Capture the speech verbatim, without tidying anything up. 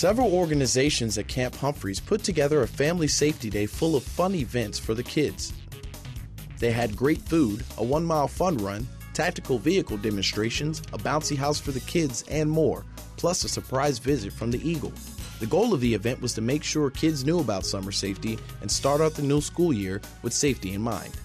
Several organizations at Camp Humphreys put together a family safety day full of fun events for the kids. They had great food, a one-mile fun run, tactical vehicle demonstrations, a bouncy house for the kids, and more, plus a surprise visit from the Eagle. The goal of the event was to make sure kids knew about summer safety and start out the new school year with safety in mind.